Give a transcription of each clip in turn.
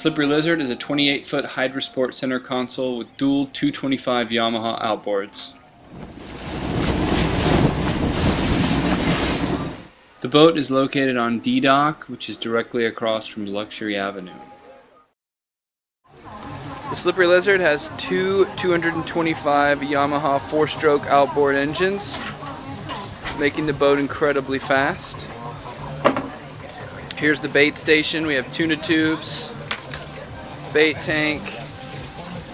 Flipper Lizard is a 28-foot Hydrasport center console with dual 225 Yamaha outboards. The boat is located on D-Dock, which is directly across from Luxury Avenue. The Slippery Lizard has two 225 Yamaha 4-stroke outboard engines, making the boat incredibly fast. Here's the bait station. We have tuna tubes, bait tank,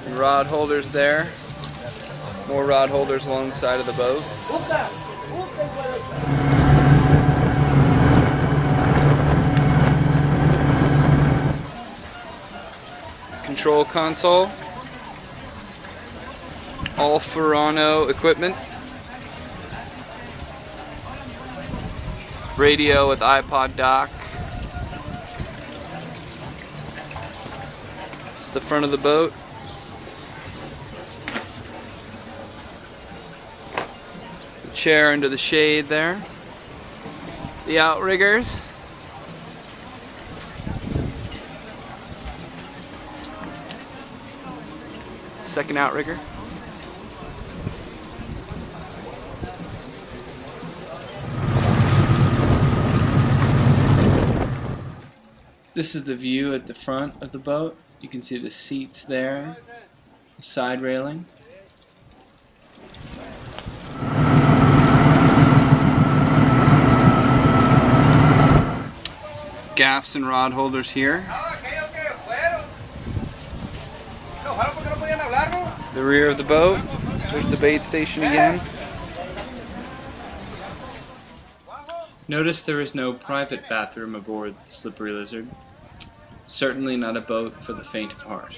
and rod holders there. More rod holders along the side of the boat. Control console, all Furuno equipment, radio with iPod dock. It's the front of the boat. The chair under the shade there. The outriggers. Second outrigger. This is the view at the front of the boat. You can see the seats there, the side railing. Gaffs and rod holders here. The rear of the boat, there's the bait station again. Notice there is no private bathroom aboard the Slippery Lizard. Certainly not a boat for the faint of heart.